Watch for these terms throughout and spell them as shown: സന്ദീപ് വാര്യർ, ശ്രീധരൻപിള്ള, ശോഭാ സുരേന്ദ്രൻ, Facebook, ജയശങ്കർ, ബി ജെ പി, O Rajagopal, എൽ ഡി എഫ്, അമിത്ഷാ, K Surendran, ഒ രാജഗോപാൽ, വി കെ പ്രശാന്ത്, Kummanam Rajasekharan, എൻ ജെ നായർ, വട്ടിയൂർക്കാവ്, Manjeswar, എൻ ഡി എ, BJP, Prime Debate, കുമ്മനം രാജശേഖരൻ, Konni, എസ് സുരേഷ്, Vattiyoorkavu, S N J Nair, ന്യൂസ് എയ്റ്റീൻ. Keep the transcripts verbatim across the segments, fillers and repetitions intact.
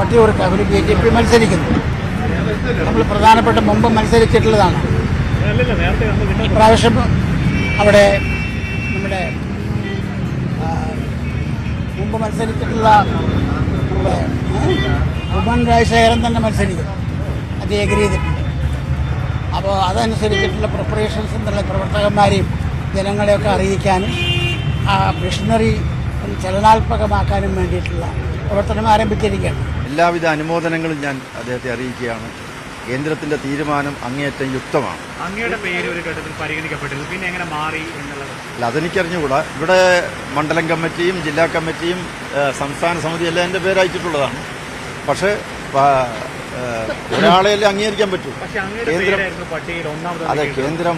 Vattiyoorkavu B J P മത്സരിക്കുന്നു. നമ്മൾ പ്രധാനപ്പെട്ട മുമ്പ് മത്സരിച്ചിട്ടുള്ളതാണ്. പ്രാവശ്യം അവിടെ നമ്മുടെ മുമ്പ് മത്സരിച്ചിട്ടുള്ള കുമ്മനം രാജശേഖരൻ തന്നെ മത്സരിക്കുന്നു. അത് ഏകീകരിച്ചിട്ടുണ്ട്. അപ്പോൾ അതനുസരിച്ചിട്ടുള്ള പ്രിപ്പറേഷൻസ് എന്നുള്ള പ്രവർത്തകന്മാരെയും ജനങ്ങളെയൊക്കെ അറിയിക്കാനും ആ മിഷനറി ചലനാത്മകമാക്കാനും വേണ്ടിയിട്ടുള്ള പ്രവർത്തനം ആരംഭിച്ചിരിക്കുകയാണ്. എല്ലാവിധ അനുമോദനങ്ങളും ഞാൻ അദ്ദേഹത്തെ അറിയിക്കുകയാണ്. കേന്ദ്രത്തിന്റെ തീരുമാനം അങ്ങേയറ്റം യുക്തമാണ്. അങ്ങയുടെ പേര് ഒരു ഘട്ടത്തിൽ പരിഗണിക്കപ്പെട്ടത് പിന്നെ എങ്ങനെ മാറി എന്നുള്ളത് അല്ല, അതെനിക്കറിഞ്ഞുകൂടാ. ഇവിടെ മണ്ഡലം കമ്മിറ്റിയും ജില്ലാ കമ്മിറ്റിയും സംസ്ഥാന സമിതിയും എല്ലാം എൻ്റെ പേര് അയച്ചിട്ടുള്ളതാണ്. പക്ഷേ ഒരാളെയല്ലേ അംഗീകരിക്കാൻ പറ്റൂ. അതെ, കേന്ദ്രം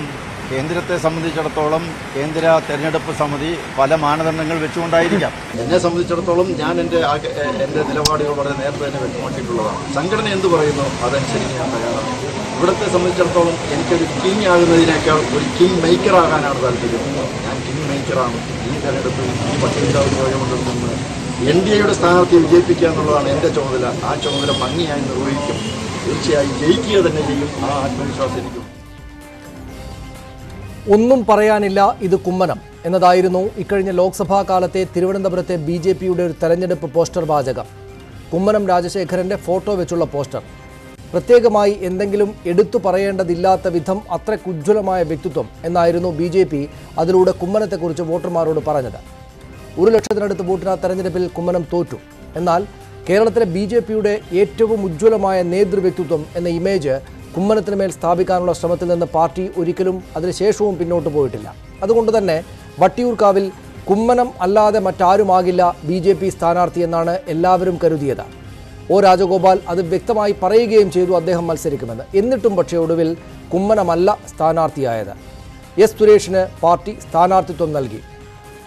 കേന്ദ്രത്തെ സംബന്ധിച്ചിടത്തോളം കേന്ദ്ര തെരഞ്ഞെടുപ്പ് സമിതി പല മാനദണ്ഡങ്ങൾ വെച്ചുകൊണ്ടായിരിക്കാം. എന്നെ സംബന്ധിച്ചിടത്തോളം ഞാൻ എൻ്റെ എൻ്റെ നിലപാടുകൾ വളരെ നേരത്തെ തന്നെ വ്യക്തമാക്കിയിട്ടുള്ളതാണ്. സംഘടന എന്ത് പറയുന്നു അതനുസരിച്ച് ഞാൻ തയ്യാറാണ്. ഇവിടത്തെ സംബന്ധിച്ചിടത്തോളം എനിക്കൊരു കിങ് ആകുന്നതിനേക്കാൾ ഒരു കിങ് മേക്കർ ആകാനാണ് താല്പര്യം. ഞാൻ കിങ് മേക്കറാണ്. ഈ തെരഞ്ഞെടുപ്പിൽ ഈ പട്ടികജാതി നിയോജകമണ്ഡലത്തിൽ നിന്ന് എൻ ഡി എയുടെ സ്ഥാനാർത്ഥിയെ വിജയിപ്പിക്കുക എന്നുള്ളതാണ് എൻ്റെ ചുമതല. ആ ചുമതല ഭംഗിയായി നിർവഹിക്കും. തീർച്ചയായും ജയിക്കുക തന്നെ ചെയ്യും. ആ ആത്മവിശ്വാസം എനിക്കും. ഒന്നും പറയാനില്ല, ഇത് കുമ്മനം എന്നതായിരുന്നു ഇക്കഴിഞ്ഞ ലോക്സഭാ കാലത്തെ തിരുവനന്തപുരത്തെ ബി ജെ പിയുടെ ഒരു തെരഞ്ഞെടുപ്പ് പോസ്റ്റർ വാചകം. കുമ്മനം രാജശേഖരൻ്റെ ഫോട്ടോ വെച്ചുള്ള പോസ്റ്റർ. പ്രത്യേകമായി എന്തെങ്കിലും എടുത്തു പറയേണ്ടതില്ലാത്ത വിധം അത്രയ്ക്കുജ്വലമായ വ്യക്തിത്വം എന്നായിരുന്നു ബി ജെ പി അതിലൂടെ കുമ്മനത്തെക്കുറിച്ച് വോട്ടർമാരോട് പറഞ്ഞത്. ഒരു ലക്ഷത്തിനടുത്ത് വോട്ടിന് ആ തെരഞ്ഞെടുപ്പിൽ കുമ്മനം തോറ്റു. എന്നാൽ കേരളത്തിലെ ബി ജെ പിയുടെ ഏറ്റവും ഉജ്ജ്വലമായ നേതൃവ്യക്തിത്വം എന്ന ഇമേജ് കുമ്മനത്തിന് മേൽ സ്ഥാപിക്കാനുള്ള ശ്രമത്തിൽ നിന്ന് പാർട്ടി ഒരിക്കലും അതിനുശേഷവും പിന്നോട്ട് പോയിട്ടില്ല. അതുകൊണ്ട് തന്നെ വട്ടിയൂർക്കാവിൽ കുമ്മനം അല്ലാതെ മറ്റാരുമാകില്ല ബി ജെ പി സ്ഥാനാർത്ഥി എന്നാണ് എല്ലാവരും കരുതിയത്. ഒ രാജഗോപാൽ അത് വ്യക്തമായി പറയുകയും ചെയ്തു അദ്ദേഹം മത്സരിക്കുമെന്ന്. എന്നിട്ടും പക്ഷേ ഒടുവിൽ കുമ്മനമല്ല സ്ഥാനാർത്ഥിയായത്. എസ് സുരേഷിന് പാർട്ടി സ്ഥാനാർത്ഥിത്വം നൽകി.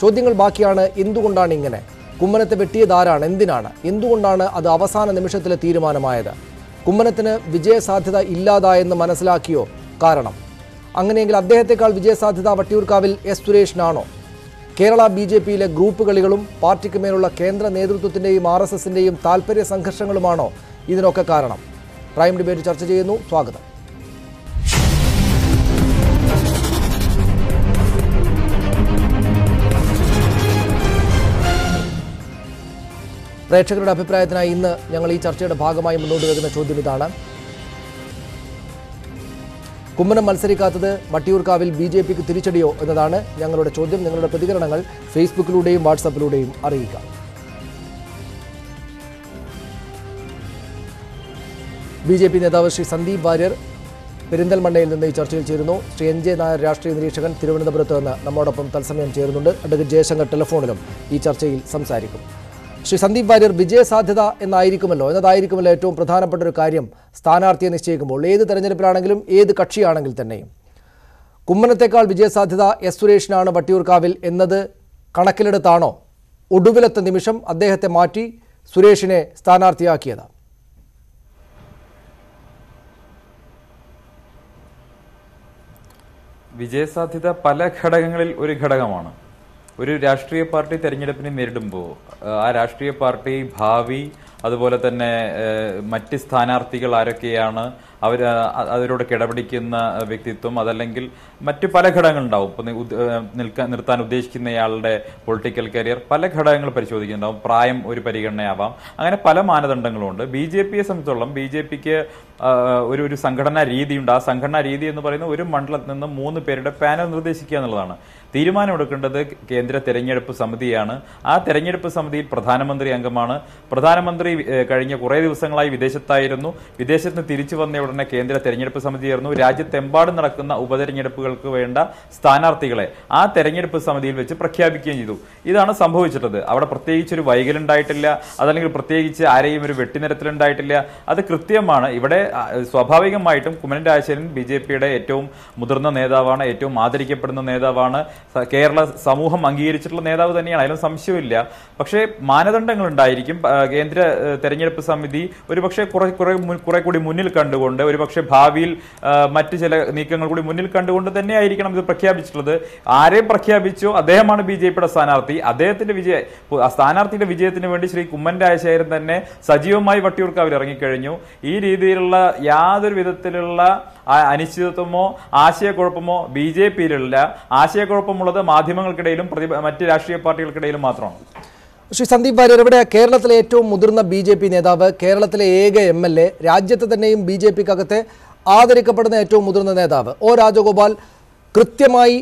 ചോദ്യങ്ങൾ ബാക്കിയാണ്. എന്തുകൊണ്ടാണ് ഇങ്ങനെ കുമ്മനത്തെ വെട്ടിയതാരാണ്? എന്തിനാണ്? എന്തുകൊണ്ടാണ് അത് അവസാന നിമിഷത്തിലെ തീരുമാനമായത്? കുമ്മനത്തിന് വിജയസാധ്യത ഇല്ലാതായെന്ന് മനസ്സിലാക്കിയോ? കാരണം അങ്ങനെയെങ്കിൽ അദ്ദേഹത്തെക്കാൾ വിജയസാധ്യത വട്ടിയൂർക്കാവിൽ എസ് സുരേഷിനാണോ? കേരള ബി ജെ പിയിലെ ഗ്രൂപ്പ് കളികളും പാർട്ടിക്ക് മേലുള്ള കേന്ദ്ര നേതൃത്വത്തിൻ്റെയും ആർ എസ് എസിൻ്റെയും താൽപ്പര്യ സംഘർഷങ്ങളുമാണോ ഇതിനൊക്കെ കാരണം? പ്രൈം ഡിബേറ്റ് ചർച്ച ചെയ്യുന്നു. സ്വാഗതം. പ്രേക്ഷകരുടെ അഭിപ്രായത്തിനായി ഇന്ന് ഞങ്ങൾ ഈ ചർച്ചയുടെ ഭാഗമായി മുന്നോട്ട് വെക്കുന്ന ചോദ്യം ഇതാണ്. കുമ്മനം മത്സരിക്കാത്തത് വട്ടിയൂർക്കാവിൽ ബി ജെ പിക്ക് തിരിച്ചടിയോ എന്നതാണ് ഞങ്ങളുടെ ചോദ്യം. നിങ്ങളുടെ പ്രതികരണങ്ങൾ ഫേസ്ബുക്കിലൂടെയും വാട്സാപ്പിലൂടെയും അറിയിക്കുക. ബി ജെ പി നേതാവ് ശ്രീ സന്ദീപ് വാര്യർ പെരിന്തൽമണ്ണയിൽ നിന്ന് ഈ ചർച്ചയിൽ ചേരുന്നു. ശ്രീ എൻ ജെ നായർ രാഷ്ട്രീയ നിരീക്ഷകൻ തിരുവനന്തപുരത്ത് നിന്ന് നമ്മോടൊപ്പം തത്സമയം ചേരുന്നുണ്ട്. അഡ്വക്കേറ്റ് ജയശങ്കർ ടെലിഫോണിലും ഈ ചർച്ചയിൽ സംസാരിക്കും. ശ്രീ സന്ദീപ് വാര്യർ, വിജയസാധ്യത എന്നായിരിക്കുമല്ലോ എന്നതായിരിക്കുമല്ലോ ഏറ്റവും പ്രധാനപ്പെട്ട ഒരു കാര്യം സ്ഥാനാർത്ഥിയെ നിശ്ചയിക്കുമ്പോൾ, ഏത് തെരഞ്ഞെടുപ്പിലാണെങ്കിലും ഏത് കക്ഷിയാണെങ്കിൽ തന്നെയും. കുമ്മനത്തെക്കാൾ വിജയസാധ്യത എസ് സുരേഷിനാണ് വട്ടിയൂർക്കാവിൽ എന്നത് കണക്കിലെടുത്താണോ ഒടുവിലത്തെ നിമിഷം അദ്ദേഹത്തെ മാറ്റി സുരേഷിനെ സ്ഥാനാർത്ഥിയാക്കിയത്? വിജയസാധ്യത പല ഘടകങ്ങളിൽ ഒരു ഘടകമാണ്. ഒരു രാഷ്ട്രീയ പാർട്ടി തെരഞ്ഞെടുപ്പിനെ നേരിടുമ്പോൾ ആ രാഷ്ട്രീയ പാർട്ടി ഭാവി, അതുപോലെ തന്നെ മറ്റ് സ്ഥാനാർത്ഥികൾ ആരൊക്കെയാണ്, അവർ അവരോടൊക്കെ ഇടപെടിക്കുന്ന വ്യക്തിത്വം, അതല്ലെങ്കിൽ മറ്റ് പല ഘടകങ്ങളുണ്ടാവും. ഇപ്പോൾ നിൽക്കാൻ നിർത്താൻ ഉദ്ദേശിക്കുന്നയാളുടെ പൊളിറ്റിക്കൽ കരിയർ പല ഘടകങ്ങൾ പരിശോധിക്കുന്നുണ്ടാവും. പ്രായം ഒരു പരിഗണനയാവാം. അങ്ങനെ പല മാനദണ്ഡങ്ങളുണ്ട്. ബി ജെ പിയെ സംബന്ധിച്ചോളം ബി ജെ പിക്ക് ഒരു ഒരു സംഘടനാ രീതിയുണ്ട്. ആ സംഘടനാ രീതി എന്ന് പറയുന്നത് ഒരു മണ്ഡലത്തിൽ നിന്ന് മൂന്ന് പേരുടെ പാനൽ നിർദ്ദേശിക്കുക എന്നുള്ളതാണ്. തീരുമാനമെടുക്കേണ്ടത് കേന്ദ്ര തെരഞ്ഞെടുപ്പ് സമിതിയാണ്. ആ തെരഞ്ഞെടുപ്പ് സമിതിയിൽ പ്രധാനമന്ത്രി അംഗമാണ്. പ്രധാനമന്ത്രി കഴിഞ്ഞ കുറേ ദിവസങ്ങളായി വിദേശത്തായിരുന്നു. വിദേശത്ത് തിരിച്ചു വന്ന ഉടനെ കേന്ദ്ര തെരഞ്ഞെടുപ്പ് സമിതി ചേർന്നു. രാജ്യത്തെമ്പാടും നടക്കുന്ന ഉപതെരഞ്ഞെടുപ്പുകൾക്ക് വേണ്ട സ്ഥാനാർത്ഥികളെ ആ തെരഞ്ഞെടുപ്പ് സമിതിയിൽ വെച്ച് പ്രഖ്യാപിക്കുകയും ചെയ്തു. ഇതാണ് സംഭവിച്ചിട്ടുള്ളത്. അവിടെ പ്രത്യേകിച്ച് ഒരു വൈകലുണ്ടായിട്ടില്ല, അതല്ലെങ്കിൽ പ്രത്യേകിച്ച് ആരെയും ഒരു വെട്ടിനിരത്തിലുണ്ടായിട്ടില്ല. അത് കൃത്യമാണ്. ഇവിടെ സ്വാഭാവികമായിട്ടും കുമ്മനം രാജശേഖരൻ ബി ജെ പിയുടെ ഏറ്റവും മുതിർന്ന നേതാവാണ്, ഏറ്റവും ആദരിക്കപ്പെടുന്ന നേതാവാണ്. Kerala Samuham Angirichitla Neda with any island some Shivilla. Pakshe Manadan Daikim, Gendra Terenya Pasamidi, Uribakshe Korakudi Munil Kandagunda, Uribakshe Havil, Matisela Nikan Munil Kandagunda, the Naikan of the Prakiabichla, Are Prakiabicho, Ademan B J Prasanarthi, Adet Vijay, Asanarthi Vijay in the Vendishri, Kumanda Share than Sajio Mai Vattiyoorkavu Kerino, Idila Yadar Vidatilla, Anichitomo, Asia Corpomo, B J Pirilla, Asia Corpomo. Sri Sandeep Variyar, Kerala ഏറ്റവും മുതിർന്ന B J P നേതാവ്, കേരളത്തിലെ ഏക M L A, രാജ്യത്തെ തന്നെയും B J P-ക്കകത്തെ ആദരിക്കപ്പെടുന്ന ഏറ്റവും മുതിർന്ന നേതാവ്, O Rajagopal, കൃത്യമായി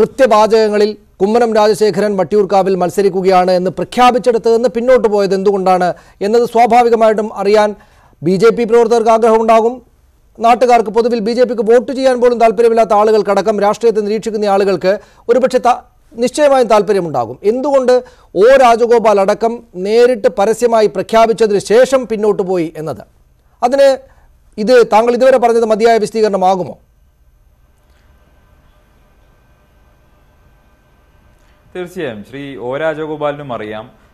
കൃത്യവാചകങ്ങളിൽ കുമ്മനം രാജശേഖരൻ വട്ടിയൂർക്കാവിൽ മത്സരിക്കുകയാണ് എന്ന് പ്രഖ്യാപിച്ചെടുത്തത് എന്ന് പിന്നോട്ട് പോയത് എന്തുകൊണ്ടാണ് എന്നത് സ്വാഭാവികമായിട്ടും അറിയാൻ B J P പ്രവർത്തകർക്ക് ആഗ്രഹമുണ്ടാകും. നാട്ടുകാർക്ക് പൊതുവിൽ B J P-ക്ക് വോട്ട് ചെയ്യാൻ പോലും താൽപര്യമില്ലാത്ത ആളുകൾ കടക്കം രാഷ്ട്രീയത്തെ നിരീക്ഷിക്കുന്ന ആളുകൾക്ക് ഒരുപക്ഷേ നിശ്ചയമായി താൽപര്യമുണ്ടാകും. എന്തുകൊണ്ട് O Rajagopal അടക്കം നേരിട്ട് പരസ്യമായി പ്രഖ്യാപിച്ചതിന് ശേഷം പിന്നോട്ട് പോയി എന്നത് അതിനെ ഇത് താങ്കൾ ഇതുവരെ പറഞ്ഞത് മതിയായ വിശദീകരണമാകുമോ? തീർച്ചയായും ശ്രീ O Rajagopalനും അറിയാം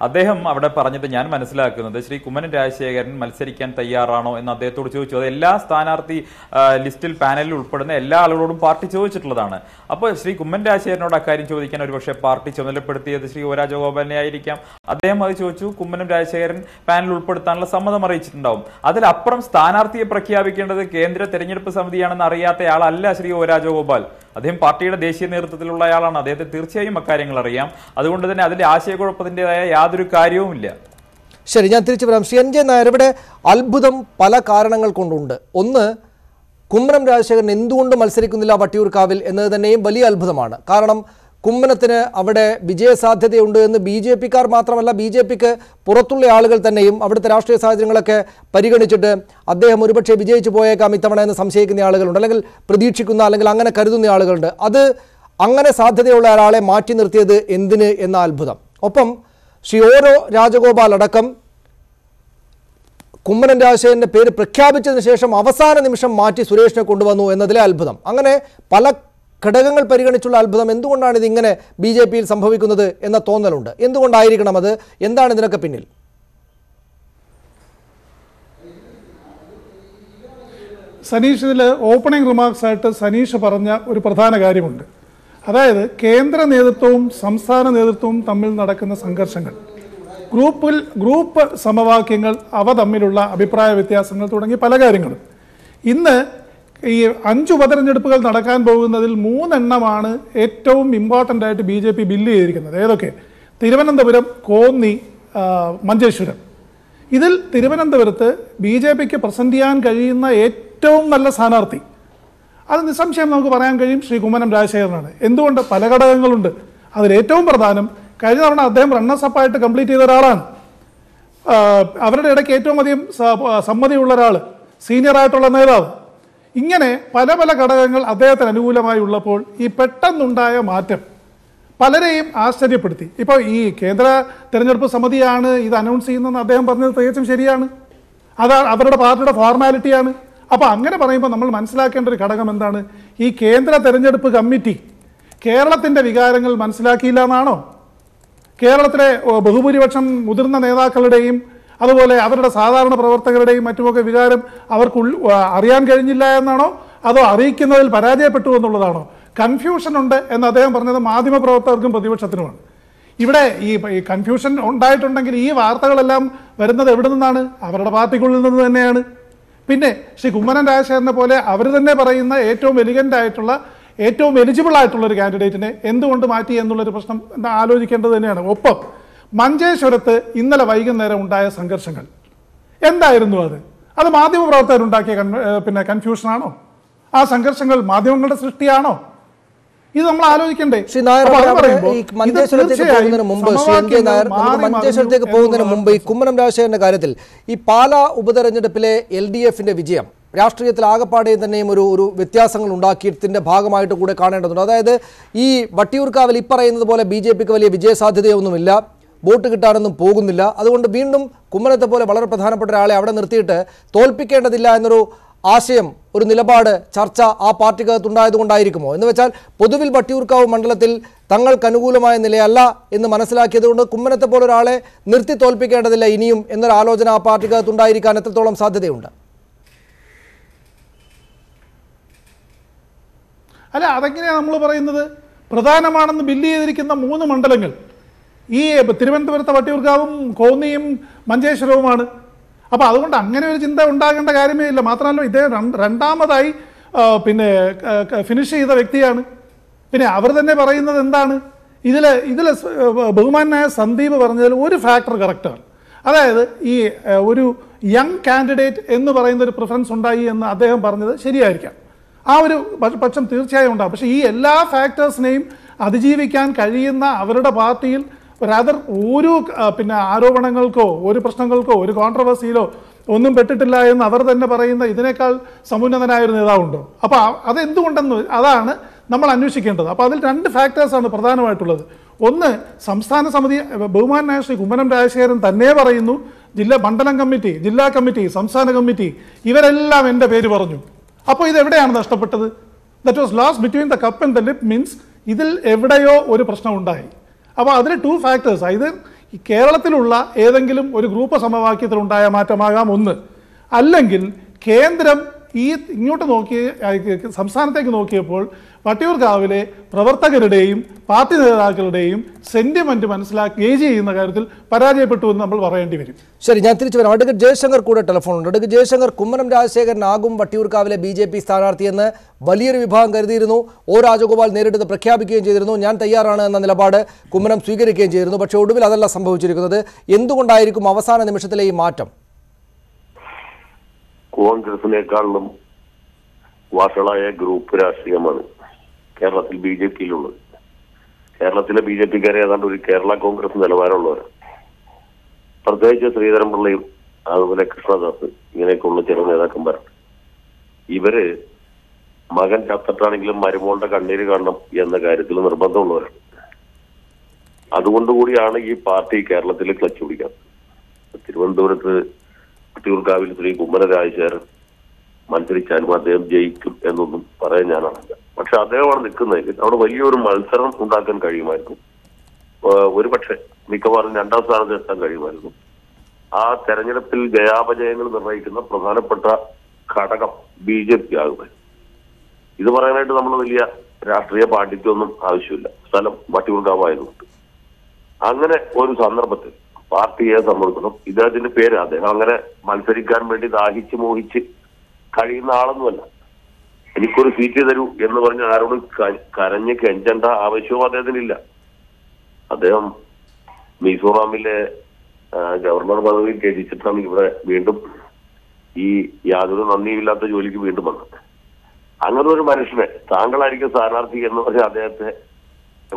Adeham Avada Paranatan, Manaslakan, the Sri Kummanam Rajasekharan, Malserikan Tayarano, and the Turchu, the last Sanarthi listil panel, Ulpana, La Lodum party to Chitladana. Upper Sri Kummanam Rajasekharan, not a carriage of the cannot worship party, Chonelperti, the Sri O Rajagopal, Nairikam, Ademachu, Kummanam Rajasekharan, panel Ulpertan, some of them are rich now. Other upper Sanarthi Prakiavikanda, the Kendra, Terenya, Samadiana, Ariate, Alla, Sri O Rajagopal. Adhim party at Deshi Nirtulayalana, the Tirche Makaring Lariam, other one than other Asia Gorpanda Yadru Kariumlia. Sheridan Tricham S N J Nair Albudam Pala Karanangal Kundunda. On the Kummanam Rajasekharan Nindunda Malserikundila Vattiyoorkavil, another name Bali Albudamana. Karanam Kummanatana Avade, Vijay Sathe Undu and the B J P Kar Matramala, B J P Porotuli Alagal the name, Avada Rashtra Sajangalaka, Pariganichada, Ade Muripache Vijay Chipoya, Kamitaman and some shake in the Alagal, Pradichikuna, Langana Karun the Alagal, other Angana Sathe Olarale, Martin Rthe, Indine in Albudam. Opam, Shioro Rajagopal Adakam Kummanam Rajasekharan and the Pere Prakabich and the Shesham Avasan and the Misham Marti Suresh Kundavanu and the Albudam. Angane Palak. Kadagangal Periganichul Album and do not anything in a B J P Samhavikunda in the Tonalunda. In the one Irican mother, in the other Capinil. Sanish opening remarks at Sanish Parana, Ripatana Garimund. Ada Kendra Nedatum, Samsara Nedatum, Tamil Nadakana Sankar Shangal. Group group Samava Kingal, Avadamilula, Abipra with Yasangal Turangi Palagaringal. In the Anju Badanjapal Nadakan Bovandil Moon and Namana, eight tom important diet to B J P Billy. Okay. Thirivan and the Vidam, Koni, Manjeshura. Idil Thirivan and the Virta, B J P Prasantian Karina, eight tom Malas Hanarthi. And the Samsham Nogoparangarim, Sri Kummanam Rajasekharan, Endu and Palagadangalunda, other eight tom Pradanam, Kajana, them run us apart to complete either Aran. Average at a Kato, somebody Ularala, senior Atolanera. Ingane, Palabala Kadagangal, Ada and Ulama Ulapol, E. Petan Nundaya Matem. Palare asked the deputy. Ipa E. Kendra, Terenurpo Samadiana, is announcing on Adam Panel Tayam Sherian. Other other part of formality. Upon Angana Parima Manslak and Kadagamandana, E. Kendra Terenurpo Committee. Kerala Tinda Vigarangal Manslakila Nano. Kerala Bahuburi Vacham, Mudurna Neva Kaladaim. അതുപോലെ അവരുടെ സാധാരണ പ്രവർത്തകരുടെയും മറ്റുമൊക്കെ വികാരം അവർക്ക് അറിയാൻ കഴിഞ്ഞില്ല എന്നാണോ അതോ അറിയിക്കുന്നതിൽ പരാജയപ്പെട്ടു എന്നുള്ളതാണോ കൺഫ്യൂഷൻ ഉണ്ട് എന്ന് അദ്ദേഹം പറഞ്ഞത് മാധ്യമ പ്രവർത്തകർക്കും പ്രതിപക്ഷത്തിനുമാണ് ഇവിടെ ഈ കൺഫ്യൂഷൻ ഉണ്ടായിട്ടുണ്ടെങ്കിൽ ഈ വാർത്തകളെല്ലാം വരുന്നത് എവിടെ നിന്നാണ് അവരുടെ പാർട്ടിക്കുള്ളിൽ നിന്ന് തന്നെയാണ് പിന്നെ ശ്രീ കുമ്മനം രാജശേഖരനെ പോലെ അവർ തന്നെ പറയുന്ന ഏറ്റവും എലിഗന്റ് ആയിട്ടുള്ള ഏറ്റവും എലിജിബിൾ ആയിട്ടുള്ള ഒരു കാൻഡിഡേറ്റിനെ എന്തുകൊണ്ട് മാറ്റി എന്നുള്ള ഒരു പ്രശ്നം ആലോചിക്കേണ്ടത് തന്നെയാണ് ഒപ്പം Manjeshwarath in the Lavagan there on Dia Sangar Shangal. End I know other. Other Madhu brought the Rundaki Pina confusion. Ah, Sangar Shangal, Madhu Christiano. Is a Malo can day. She never Mumbai, Kummanam Rajasekharan and Garadil. Ipala Ubadaranja play L D F in the Vijayam. Rashtriya Lagapati in the name Uru Vityasangalunda Kit in the Bagamai to good a content of another. E. Vattiyoorkavu Ipara in the Bola B J P Vijay Sadhya Numilla. Vote കിട്ടാനൊന്നും പോകുന്നില്ല. അതുകൊണ്ട് വീണ്ടും കുമ്മനത്തെ പോലെ വളരെ പ്രധാനപ്പെട്ട ഒരാളെ അവിടെ നിർത്തിയിട്ട് തോൽപ്പിക്കേണ്ടതില്ല എന്നൊരു ആശയം, ഒരു നിലപാട്, ചർച്ച ആ പാർട്ടിക്കകത്തുണ്ടായതുകൊണ്ടായിരിക്കുമോ? എന്ന് വെച്ചാൽ പൊതുവിൽ വട്ടിയൂർക്കാവ് മണ്ഡലത്തിൽ തങ്ങൾക്ക് അനുകൂലമായ നിലയല്ല എന്ന് മനസ്സിലാക്കിയതുകൊണ്ട് കുമ്മനത്തെ പോലെ ഒരാളെ നിർത്തി തോൽപ്പിക്കേണ്ടതില്ല ഇനിയും എന്നൊരു ആലോചന ആ പാർട്ടിക്കകത്തുണ്ടായിരിക്കാൻ എത്രത്തോളം സാധ്യതയുണ്ട്? അല്ല, അതെങ്ങനെയാണ് നമ്മൾ പറയുന്നത്? പ്രധാനമാണെന്ന് ബില്ല് ചെയ്തിരിക്കുന്ന മൂന്ന് മണ്ഡലങ്ങൾ ഈ തിരുവനന്തപുരത്തെ വട്ടിയൂർക്കാവും കോന്നിയും മഞ്ചേശ്വരവുമാണ്. അപ്പോൾ അതുകൊണ്ട് അങ്ങനെ ഒരു ചിന്ത ഉണ്ടാകേണ്ട കാര്യമേ ഇല്ല. മാത്രമല്ല ഇദ്ദേഹം രണ്ടാമതായി പിന്നെ ഫിനിഷ് ചെയ്ത വ്യക്തിയാണ്. പിന്നെ അവർ തന്നെ പറയുന്നത് എന്താണ്, ഇതിൽ ഇതിൽ ബഹുമാനായ സന്ദീപ് പറഞ്ഞതിൽ ഒരു ഫാക്ടർ കറക്റ്റാണ്. അതായത് ഈ ഒരു യങ് കാൻഡിഡേറ്റ് എന്ന് പറയുന്ന ഒരു പ്രിഫറൻസ് ഉണ്ടായി എന്ന് അദ്ദേഹം പറഞ്ഞത് ശരിയായിരിക്കാം. ആ ഒരു പക്ഷം തീർച്ചയായും ഉണ്ടാകും. പക്ഷേ ഈ എല്ലാ ഫാക്ടേഴ്സിനെയും അതിജീവിക്കാൻ കഴിയുന്ന അവരുടെ പാർട്ടിയിൽ റാദർ ഒരു പിന്നെ ആരോപണങ്ങൾക്കോ ഒരു പ്രശ്നങ്ങൾക്കോ ഒരു കോൺട്രവേഴ്സിയിലോ ഒന്നും പെട്ടിട്ടില്ല എന്ന് അവർ തന്നെ പറയുന്ന ഇതിനേക്കാൾ സമുന്നതനായൊരു നേതാവുണ്ടോ? അപ്പോൾ അതെന്തുകൊണ്ടെന്ന് അതാണ് നമ്മൾ അന്വേഷിക്കേണ്ടത്. അപ്പോൾ അതിൽ രണ്ട് ഫാക്ടേഴ്സാണ് പ്രധാനമായിട്ടുള്ളത്. ഒന്ന്, സംസ്ഥാന സമിതി ബഹുമാനായ ശ്രീ കുമ്മനം രാജശേഖരൻ തന്നെ പറയുന്നു, ജില്ലാ മണ്ഡലം കമ്മിറ്റി, ജില്ലാ കമ്മിറ്റി, സംസ്ഥാന കമ്മിറ്റി ഇവരെല്ലാം എൻ്റെ പേര് പറഞ്ഞു. അപ്പോൾ ഇത് എവിടെയാണ് നഷ്ടപ്പെട്ടത്? That was lost between the cup and the lip means ഇതിൽ എവിടെയോ ഒരു പ്രശ്നമുണ്ടായി. അപ്പോൾ അതിന് ടു ഫാക്ടേഴ്സ്. ഇത് കേരളത്തിലുള്ള ഏതെങ്കിലും ഒരു ഗ്രൂപ്പ് സമവാക്യത്തിലുണ്ടായ മാറ്റമാകാം ഒന്ന്, അല്ലെങ്കിൽ കേന്ദ്രം ഈ ഇങ്ങോട്ട് നോക്കി സംസ്ഥാനത്തേക്ക് നോക്കിയപ്പോൾ വട്ടിയൂർക്കാവിലെ പ്രവർത്തകരുടെയും പാർട്ടി നേതാക്കളുടെയും സെന്റിമെന്റ് മനസ്സിലാക്കി ഗേജ് ചെയ്യുന്ന കാര്യത്തിൽ പരാജയപ്പെട്ടു എന്ന് നമ്മൾ പറയേണ്ടി വരും. ശരി, ഞാൻ തിരിച്ചു വരാം. അടുത്ത് ജയശങ്കർ കൂടെ ടെലിഫോണുണ്ട്. അടുത്ത് ജയശങ്കർ, കുമ്മനം രാജശേഖരനാകും വട്ടിയൂർക്കാവിലെ ബി ജെ പി സ്ഥാനാർത്ഥിയെന്ന് വലിയൊരു വിഭാഗം കരുതിയിരുന്നു. ഒ രാജഗോപാൽ നേരിട്ട് പ്രഖ്യാപിക്കുകയും ചെയ്തിരുന്നു. ഞാൻ തയ്യാറാണ് എന്ന നിലപാട് കുമ്മനം സ്വീകരിക്കുകയും ചെയ്തിരുന്നു. പക്ഷേ ഒടുവിൽ അതല്ല സംഭവിച്ചിരിക്കുന്നത്. എന്തുകൊണ്ടായിരിക്കും അവസാന നിമിഷത്തിലെ ഈ മാറ്റം? കോൺഗ്രസിനേക്കാളും വഷളായ ഗ്രൂപ്പ് രാഷ്ട്രീയമാണ് കേരളത്തിൽ ബി ജെ പിയിലുള്ളത്. കേരളത്തിലെ ബി ജെ പിക്കാരെ ഏതാണ്ട് ഒരു കേരള കോൺഗ്രസ് നിലവാരമുള്ളവരാണ്. പ്രത്യേകിച്ച് ശ്രീധരൻപിള്ളയും അതുപോലെ കൃഷ്ണദാസ് ഇങ്ങനെയൊക്കെയുള്ള ചില നേതാക്കന്മാരാണ്. ഇവര് മകൻ ചത്തിട്ടാണെങ്കിലും മരുമോളുടെ കണ്ണീര് കാണണം എന്ന കാര്യത്തിൽ നിർബന്ധമുള്ളവരാണ്. അതുകൊണ്ടുകൂടിയാണ് ഈ പാർട്ടി കേരളത്തിൽ ക്ലച്ച് പിടിക്കാത്തത്. തിരുവനന്തപുരത്ത് വട്ടിയൂർക്കാവിൽ ശ്രീ കുമ്മനം രാജശേഖരൻ മത്സരിച്ചാലും അദ്ദേഹം ജയിക്കും എന്നൊന്നും പറയാൻ ഞാനാണില്ല. പക്ഷെ അദ്ദേഹമാണ് നിൽക്കുന്നതെങ്കിൽ അവിടെ വലിയൊരു മത്സരം ഉണ്ടാക്കാൻ കഴിയുമായിരുന്നു. ഒരു പക്ഷെ മിക്കവാറും രണ്ടാം സ്ഥാനത്ത് എത്താൻ കഴിയുമായിരുന്നു. ആ തെരഞ്ഞെടുപ്പിൽ ജയാപജയങ്ങൾ നിർണ്ണയിക്കുന്ന പ്രധാനപ്പെട്ട ഘടകം ബി ജെ പി ആകുമായിരുന്നു. ഇത് പറയാനായിട്ട് നമ്മൾ വലിയ രാഷ്ട്രീയ പാർട്ടിക്കൊന്നും ആവശ്യമില്ല. സ്ഥലം വട്ടിയൂർക്കാവായതുകൊണ്ട് അങ്ങനെ ഒരു സന്ദർഭത്തിൽ പാർട്ടിയെ സമ്മർദ്ദനം ഇദ്ദേഹത്തിന്റെ പേര് അദ്ദേഹം അങ്ങനെ മത്സരിക്കാൻ വേണ്ടി ദാഹിച്ച് മോഹിച്ച് കഴിയുന്ന ആളൊന്നുമല്ല. എനിക്കൊരു സീറ്റ് തരൂ എന്ന് പറഞ്ഞ് ആരോടും കരഞ്ഞ് കെഞ്ചേണ്ട ആവശ്യവും അദ്ദേഹത്തിനില്ല. അദ്ദേഹം മിസോറാമിലെ ഗവർണർ പദവി ത്യജിച്ചിട്ടാണ് ഇവിടെ വീണ്ടും ഈ യാതൊരു നന്ദിയില്ലാത്ത ജോലിക്ക് വീണ്ടും വന്നത്. അങ്ങനെ ഒരു മനുഷ്യനെ താങ്കളായിരിക്കും സ്ഥാനാർത്ഥി എന്ന് പറഞ്ഞ് അദ്ദേഹത്തെ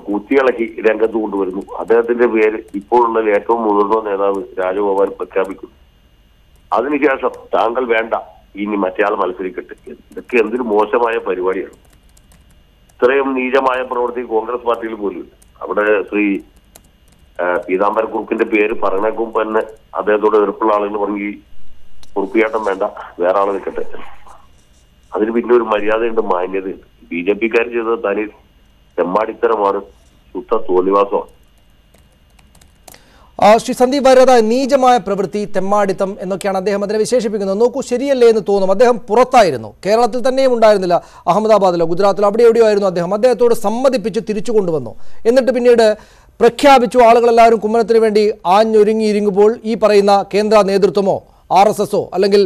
കുത്തിയിളക്കി രംഗത്ത് കൊണ്ടുവരുന്നു. അദ്ദേഹത്തിന്റെ പേര് ഇപ്പോഴുള്ള ഏറ്റവും മുതിർന്ന നേതാവ് രാജഗോപാൽ പ്രഖ്യാപിക്കുന്നു. അതിനുശേഷം താങ്കൾ വേണ്ട, ഇനി മറ്റേയാൾ മത്സരിക്കട്ടെ. ഇതൊക്കെ എന്തൊരു മോശമായ പരിപാടിയാണ്. ഇത്രയും നീചമായ പ്രവൃത്തി കോൺഗ്രസ് പാർട്ടിയിൽ പോലും. അവിടെ ശ്രീ പീതാംബരക്കുറുപ്പിന്റെ പേര് പറഞ്ഞേക്കും തന്നെ അദ്ദേഹത്തോട് എതിർപ്പുള്ള ആളുകൾ പറഞ്ഞ് കുറുപ്പിയാട്ടം വേണ്ട, വേറെ ആൾ നിൽക്കട്ടെ. അതിന് പിന്നെ ഒരു മര്യാദയുണ്ട്, മാന്യതയുണ്ട്. ബി ജെ പിക്കാർ ചെയ്തത് തനി ചെമ്മാടിത്തരമാണ്, ശുദ്ധ തോന്നിവാസമാണ്. ശ്രീ സന്ദീപ് വാര്യർ, നീചമായ പ്രവൃത്തി, തെമ്മാടിത്തം എന്നൊക്കെയാണ് അദ്ദേഹം അതിനെ വിശേഷിപ്പിക്കുന്നത്. നോക്കൂ, ശരിയല്ലേ എന്ന് തോന്നും. അദ്ദേഹം പുറത്തായിരുന്നു, കേരളത്തിൽ തന്നെയും ഉണ്ടായിരുന്നില്ല, അഹമ്മദാബാദിലോ ഗുജറാത്തിലോ അവിടെ എവിടെയോ ആയിരുന്നു. അദ്ദേഹം അദ്ദേഹത്തോട് സമ്മതിപ്പിച്ച് തിരിച്ചു കൊണ്ടുവന്നു. എന്നിട്ട് പിന്നീട് പ്രഖ്യാപിച്ചു. ആളുകളെല്ലാവരും കുമ്മനത്തിന് വേണ്ടി ആഞ്ഞൊരുങ്ങിയിരിക്കുമ്പോൾ ഈ പറയുന്ന കേന്ദ്ര നേതൃത്വമോ ആർ എസ് എസോ അല്ലെങ്കിൽ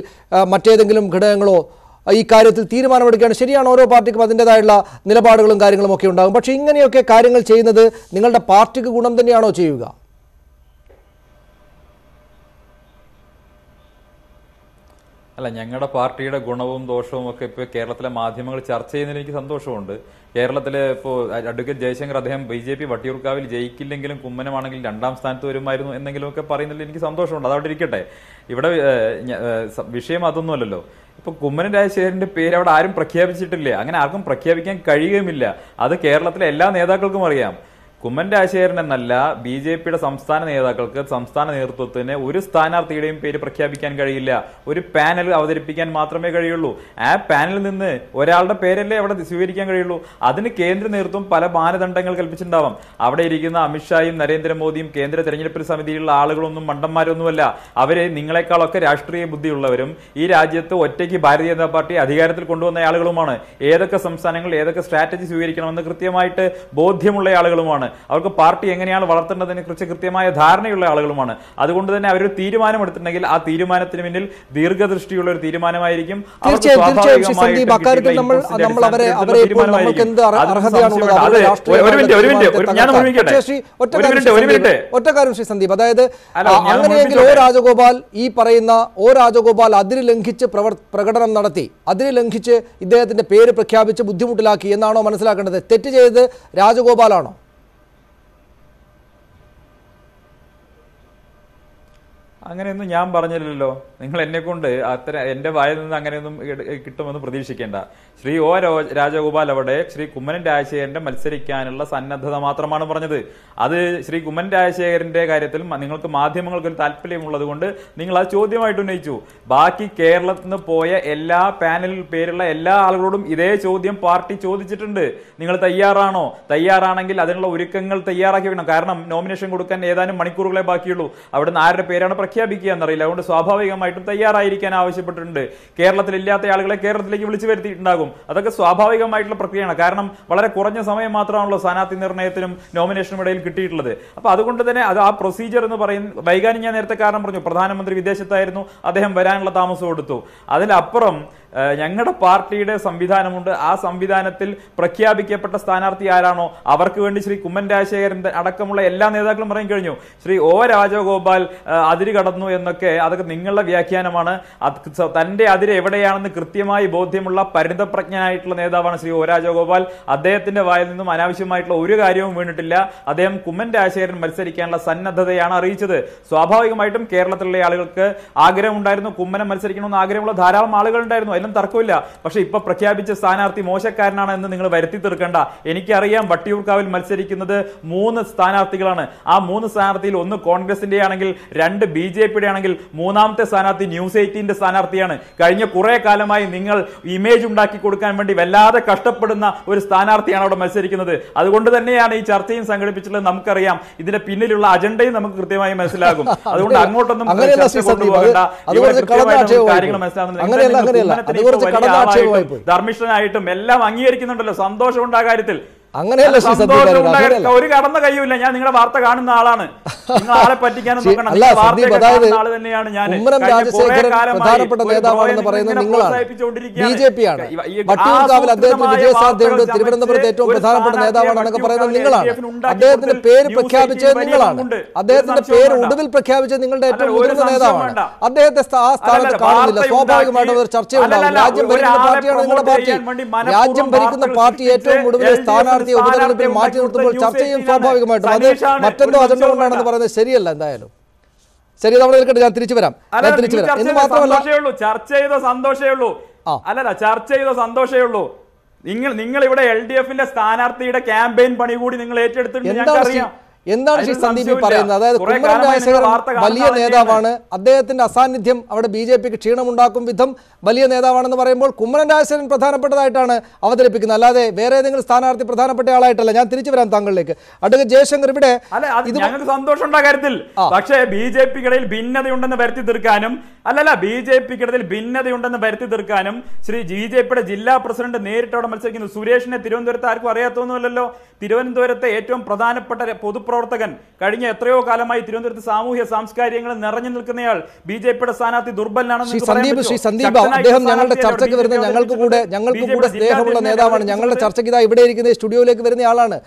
മറ്റേതെങ്കിലും ഘടകങ്ങളോ ഈ കാര്യത്തിൽ തീരുമാനമെടുക്കുകയാണ്. ശരിയാണ്, ഓരോ പാർട്ടിക്കും അതിൻ്റെതായുള്ള നിലപാടുകളും കാര്യങ്ങളും ഒക്കെ ഉണ്ടാകും. പക്ഷേ ഇങ്ങനെയൊക്കെ കാര്യങ്ങൾ ചെയ്യുന്നത് നിങ്ങളുടെ പാർട്ടിക്ക് ഗുണം തന്നെയാണോ ചെയ്യുക? അല്ല, ഞങ്ങളുടെ പാർട്ടിയുടെ ഗുണവും ദോഷവും ഒക്കെ ഇപ്പോൾ കേരളത്തിലെ മാധ്യമങ്ങൾ ചർച്ച ചെയ്യുന്നതിൽ എനിക്ക് സന്തോഷമുണ്ട്. കേരളത്തിലെ ഇപ്പോൾ അഡ്വക്കേറ്റ് ജയശങ്കർ, അദ്ദേഹം ബി ജെ പി വട്ടിയൂർക്കാവിൽ ജയിക്കില്ലെങ്കിലും കുമ്മനമാണെങ്കിൽ രണ്ടാം സ്ഥാനത്ത് വരുമായിരുന്നു എന്നെങ്കിലുമൊക്കെ പറയുന്നതിൽ എനിക്ക് സന്തോഷമുണ്ട്. അതവിടെ ഇരിക്കട്ടെ. ഇവിടെ വിഷയം അതൊന്നുമല്ലല്ലോ. ഇപ്പോൾ കുമ്മനം രാജശേഖരൻ്റെ പേര് അവിടെ ആരും പ്രഖ്യാപിച്ചിട്ടില്ല. അങ്ങനെ ആർക്കും പ്രഖ്യാപിക്കാൻ കഴിയുകയുമില്ല. അത് കേരളത്തിലെ എല്ലാ നേതാക്കൾക്കും അറിയാം. Kummanam Rajasekharan എന്നല്ല B J P സംസ്ഥാന നേതാക്കൾക്ക് സംസ്ഥാന നേതൃത്വത്തിന് ഒരു സ്ഥാനാർത്ഥിയുടെയും പേര് പ്രഖ്യാപിക്കാൻ കഴിയില്ല ഒരു പാനൽ അവതരിപ്പിക്കാൻ മാത്രമേ കഴിയുള്ളൂ ആ പാനലിൽ നിന്ന് ഒരാളുടെ പേരല്ലേ അവിടെ സ്വീകരിക്കാൻ കഴിയുള്ളൂ അതിന് കേന്ദ്ര നേതൃത്വം പല മാനദണ്ഡങ്ങൾ കൽപ്പിച്ചിട്ടുണ്ടാവും അവിടെ ഇരിക്കുന്ന അമിത്ഷായും നരേന്ദ്രമോദിയും കേന്ദ്ര തെരഞ്ഞെടുപ്പ് സമിതിയിലുള്ള ആളുകളൊന്നും മണ്ടന്മാരൊന്നുമല്ല അവരെ നിങ്ങളെക്കാളൊക്കെ രാഷ്ട്രീയ ബുദ്ധിയുള്ളവരും ഈ രാജ്യത്ത് ഒറ്റയ്ക്ക് ഭാരതീയ ജനതാ പാർട്ടി അധികാരത്തിൽ കൊണ്ടുവന്ന ആളുകളുമാണ് ഏതൊക്കെ സംസ്ഥാനങ്ങൾ ഏതൊക്കെ സ്ട്രാറ്റജി സ്വീകരിക്കണമെന്ന് കൃത്യമായിട്ട് ബോധ്യമുള്ള ആളുകളുമാണ് അവർക്ക് പാർട്ടി എങ്ങനെയാണ് വളർത്തേണ്ടതിനെ കുറിച്ച് കൃത്യമായ ധാരണയുള്ള ആളുകളുമാണ് അതുകൊണ്ട് തന്നെ അവരൊരു തീരുമാനം എടുത്തിട്ടുണ്ടെങ്കിൽ ആ തീരുമാനത്തിന് പിന്നിൽ ദീർഘദൃഷ്ടിയുള്ള ഒരു തീരുമാനമായിരിക്കും ഒറ്റ കാര്യം ശ്രീ സന്ദീപ്, അതായത് അങ്ങനെയെങ്കിൽ ഓ രാജഗോപാൽ ഈ പറയുന്ന ഓ രാജഗോപാൽ അതിര് ലംഘിച്ച് പ്രകടനം നടത്തി അതിര് ലംഘിച്ച് ഇദ്ദേഹത്തിന്റെ പേര് പ്രഖ്യാപിച്ച് ബുദ്ധിമുട്ടിലാക്കി എന്നാണോ മനസ്സിലാക്കേണ്ടത്? തെറ്റ് ചെയ്ത് രാജഗോപാലാണോ? അങ്ങനെയൊന്നും ഞാൻ പറഞ്ഞില്ലല്ലോ. നിങ്ങൾ എന്നെ കൊണ്ട് അത്ര എൻ്റെ വായിൽ നിന്ന് അങ്ങനെയൊന്നും കിട്ടുമെന്ന് പ്രതീക്ഷിക്കേണ്ട. ശ്രീ ഒ രാജഗോപാൽ അവിടെ ശ്രീ കുമ്മനം രാജശേഖരൻ്റെ മത്സരിക്കാനുള്ള സന്നദ്ധത മാത്രമാണ് പറഞ്ഞത്. അത് ശ്രീ കുമ്മനം രാജശേഖരൻ്റെ കാര്യത്തിൽ നിങ്ങൾക്ക് മാധ്യമങ്ങൾക്കൊരു താല്പര്യമുള്ളത് കൊണ്ട് നിങ്ങൾ അത് ചോദ്യമായിട്ട് ഉന്നയിച്ചു. ബാക്കി കേരളത്തിൽ നിന്ന് പോയ എല്ലാ പാനലിൽ പേരുള്ള എല്ലാ ആളുകളോടും ഇതേ ചോദ്യം പാർട്ടി ചോദിച്ചിട്ടുണ്ട്. നിങ്ങൾ തയ്യാറാണോ? തയ്യാറാണെങ്കിൽ അതിനുള്ള ഒരുക്കങ്ങൾ തയ്യാറാക്കി വേണം. കാരണം നോമിനേഷൻ കൊടുക്കാൻ ഏതാനും മണിക്കൂറുകളെ ബാക്കിയുള്ളൂ. അവിടെ നിന്ന് ആരുടെ പേരാണ് പ്രഖ്യാപിക്കുക എന്നറിയില്ല. അതുകൊണ്ട് സ്വാഭാവികമായിട്ടും തയ്യാറായിരിക്കാൻ ആവശ്യപ്പെട്ടിട്ടുണ്ട്. കേരളത്തിൽ ഇല്ലാത്ത ആളുകളെ കേരളത്തിലേക്ക് വിളിച്ചു വരുത്തിയിട്ടുണ്ടാകും. അതൊക്കെ സ്വാഭാവികമായിട്ടുള്ള പ്രക്രിയയാണ്. കാരണം വളരെ കുറഞ്ഞ സമയം മാത്രമാണല്ലോ സ്ഥാനാർത്ഥി നിർണ്ണയത്തിനും നോമിനേഷനും ഇടയിൽ കിട്ടിയിട്ടുള്ളത്. അപ്പോൾ അതുകൊണ്ട് തന്നെ അത് ആ പ്രൊസീജിയർ എന്ന് പറയുന്ന വൈകാനും ഞാൻ നേരത്തെ കാരണം പറഞ്ഞു. പ്രധാനമന്ത്രി വിദേശത്തായിരുന്നു, അദ്ദേഹം വരാനുള്ള താമസം കൊടുത്തു. അതിലപ്പുറം ഞങ്ങളുടെ പാർട്ടിയുടെ സംവിധാനമുണ്ട്. ആ സംവിധാനത്തിൽ പ്രഖ്യാപിക്കപ്പെട്ട സ്ഥാനാർത്ഥി ആരാണോ അവർക്ക് വേണ്ടി ശ്രീ കുമ്മനം രാജശേഖരൻ അടക്കമുള്ള എല്ലാ നേതാക്കളും പറയും കഴിഞ്ഞു. ശ്രീ ഒ രാജഗോപാൽ അതിര് കടന്നു എന്നൊക്കെ അതൊക്കെ നിങ്ങളുടെ വ്യാഖ്യാനമാണ്. തൻ്റെ അതിര് എവിടെയാണെന്ന് കൃത്യമായി ബോധ്യമുള്ള പരിതപ്രജ്ഞനായിട്ടുള്ള നേതാവാണ് ശ്രീ ഒ രാജഗോപാൽ. അദ്ദേഹത്തിൻ്റെ വായിൽ നിന്നും അനാവശ്യമായിട്ടുള്ള ഒരു കാര്യവും വീണിട്ടില്ല. അദ്ദേഹം കുമ്മനം രാജശേഖരൻ മത്സരിക്കാനുള്ള സന്നദ്ധതയാണ് അറിയിച്ചത്. സ്വാഭാവികമായിട്ടും കേരളത്തിലുള്ള ആളുകൾക്ക് ആഗ്രഹമുണ്ടായിരുന്നു. കുമ്മനം മത്സരിക്കണമെന്ന് ആഗ്രഹമുള്ള ധാരാളം ആളുകളുണ്ടായിരുന്നു. അതിലും തർക്കമില്ല. പക്ഷേ ഇപ്പൊ പ്രഖ്യാപിച്ച സ്ഥാനാർത്ഥി മോശക്കാരനാണ് എന്ന് നിങ്ങൾ വരുത്തി തീർക്കേണ്ട. എനിക്കറിയാം വട്ടിയൂർക്കാവിൽ മത്സരിക്കുന്നത് മൂന്ന് സ്ഥാനാർത്ഥികളാണ്. ആ മൂന്ന് സ്ഥാനാർത്ഥിയിൽ ഒന്ന് കോൺഗ്രസിന്റെ ആണെങ്കിൽ രണ്ട് ബി ജെ പിയുടെ ആണെങ്കിൽ മൂന്നാമത്തെ സ്ഥാനാർത്ഥി ന്യൂസ് എയ്റ്റീൻ്റെ സ്ഥാനാർത്ഥിയാണ്. കഴിഞ്ഞ കുറെ കാലമായി നിങ്ങൾ ഇമേജ് ഉണ്ടാക്കി കൊടുക്കാൻ വേണ്ടി വല്ലാതെ കഷ്ടപ്പെടുന്ന ഒരു സ്ഥാനാർത്ഥിയാണ് അവിടെ മത്സരിക്കുന്നത്. അതുകൊണ്ട് തന്നെയാണ് ഈ ചർച്ചയും സംഘടിപ്പിച്ചിട്ടുള്ളത്. നമുക്കറിയാം ഇതിന്റെ പിന്നിലുള്ള അജണ്ടയും നമുക്ക് കൃത്യമായി മനസ്സിലാകും. അതുകൊണ്ട് അങ്ങോട്ടൊന്നും കാര്യങ്ങൾ മനസ്സിലാകുന്നില്ല. ധർമ്മിഷ്ഠനായിട്ടും എല്ലാം അംഗീകരിക്കുന്നുണ്ടല്ലോ. സന്തോഷമുണ്ട് ആ കാര്യത്തിൽ. അങ്ങനെയല്ല ശ്രീ സന്ദീപ്, ഒരു കടന്ന കയ്യുമില്ല. ഞാൻ നിങ്ങളുടെ വാർത്ത കാണുന്ന ആളാണ്. ആളെ പറ്റിക്കാനും കുമ്മനം രാജശേഖരൻ പ്രധാനപ്പെട്ട നേതാവാണെന്ന് പറയുന്നത് നിങ്ങളാണ്, ബി ജെ പി ആണ്. വട്ടിയൂർക്കാവിൽ അദ്ദേഹത്തിന് വിജയസാധ്യതയുണ്ട്. തിരുവനന്തപുരത്ത് ഏറ്റവും പ്രധാനപ്പെട്ട നേതാവാണ് എന്നൊക്കെ പറയുന്നത് നിങ്ങളാണ്. അദ്ദേഹത്തിന്റെ പേര് പ്രഖ്യാപിച്ചത് നിങ്ങളാണ്. അദ്ദേഹത്തിന്റെ പേര് ഒടുവിൽ പ്രഖ്യാപിച്ചത് നിങ്ങളുടെ ഏറ്റവും മുതിർന്ന നേതാവാണ്. അദ്ദേഹത്തെ ആ സ്ഥാനത്ത് കാണുന്നില്ല. സ്വാഭാവികമായിട്ടും ഒരു ചർച്ചയുണ്ടാവും. രാജ്യം ഭരിക്കുന്ന പാർട്ടിയാണ് നിങ്ങളുടെ പാർട്ടി. രാജ്യം ഭരിക്കുന്ന പാർട്ടി ഏറ്റവും ഒടുവിലെ സ്ഥാനാർത്ഥി ഉപതെരഞ്ഞെടുപ്പിൽ മാറ്റി നിർത്തുമ്പോൾ ചർച്ച ചെയ്യും സ്വാഭാവികമായിട്ടും. അത് മറ്റെന്തോ അജണ്ട കൊണ്ടാണെന്ന് പറയുന്നത് ശരിയല്ല. എന്തായാലും ശരി, നമ്മൾ കേൾക്കട്ടെ. ഞാൻ തിരിച്ചു വരാം ഞാൻ തിരിച്ചു വരാം എന്ന് മാത്രമല്ല, ചർച്ച ചെയ്ത സന്തോഷമേ ഉള്ളൂ. അല്ലല്ല, ചർച്ച ചെയ്ത സന്തോഷമേ ഉള്ളൂ. നിങ്ങൾ നിങ്ങൾ ഇവിടെ എൽ ഡി എഫിന്റെ സ്ഥാനാർത്ഥിയുടെ ക്യാമ്പയിൻ പണി കൂടി നിങ്ങൾ ഏറ്റെടുത്തിട്ടുണ്ട്. എന്താണ് ശ്രീ സന്ദീപ് പറയുന്നത്? അതായത് കുമ്മനം രാജശേഖരൻ വലിയ നേതാവാണ്. അദ്ദേഹത്തിന്റെ അസാന്നിധ്യം അവിടെ ബി ജെ പിക്ക് ക്ഷീണമുണ്ടാക്കും വിധം വലിയ നേതാവാണെന്ന് പറയുമ്പോൾ കുമ്മനം രാജശേഖരൻ പ്രധാനപ്പെട്ടതായിട്ടാണ് അവതരിപ്പിക്കുന്നത്, അല്ലാതെ വേറെ ഏതെങ്കിലും സ്ഥാനാർത്ഥി പ്രധാനപ്പെട്ട ആളായിട്ടല്ല. ഞാൻ തിരിച്ചു വരാം താങ്കളിലേക്ക്. അടുത്ത ജയശങ്കർ, ഇവിടെ ഞങ്ങൾക്ക് സന്തോഷമുണ്ടായ കാര്യത്തിൽ പക്ഷേ ബി ജെ പിക്കിടയിൽ ഭിന്നതയുണ്ടെന്ന് വരുത്തി തീർക്കാനും അല്ലല്ല ബി ജെ പിക്കിടയിൽ ഭിന്നതയുണ്ടെന്ന് വരുത്തി തീർക്കാനും ശ്രീ ബി ജെ പിയുടെ ജില്ലാ പ്രസിഡന്റ് നേരിട്ട് അവിടെ മത്സരിക്കുന്നു. സുരേഷിനെ തിരുവനന്തപുരത്ത് ആർക്കും അറിയാത്തൊന്നുമല്ലല്ലോ. തിരുവനന്തപുരത്തെ ഏറ്റവും പ്രധാനപ്പെട്ട പൊതുപ്രവർത്തകൻ പ്രവർത്തകൻ കഴിഞ്ഞ എത്രയോ കാലമായി തിരുവനന്തപുരത്ത് സാമൂഹ്യ സാംസ്കാരികങ്ങൾ നിറഞ്ഞു നിൽക്കുന്നയാൾ ബി ജെ പിയുടെ സ്ഥാനാർത്ഥി ദുർബലനാണെന്ന് സന്ദീപ് ശ്രീ സന്ദീപ് അദ്ദേഹം ഞങ്ങളുടെ ചർച്ചയ്ക്ക് വരുന്ന ഞങ്ങൾക്ക് കൂടെ ഞങ്ങൾക്ക് കൂടെ സ്നേഹമുള്ള നേതാവാണ്. ഞങ്ങളുടെ ചർച്ചയ്ക്ക് ഇതാ ഇവിടെ ഇരിക്കുന്ന സ്റ്റുഡിയോയിലേക്ക് വരുന്ന ആളാണ്.